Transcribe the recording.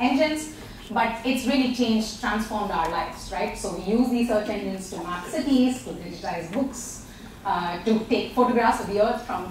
engines, but it's really changed, transformed our lives, right? So we use these search engines to map cities, to digitize books, to take photographs of the earth from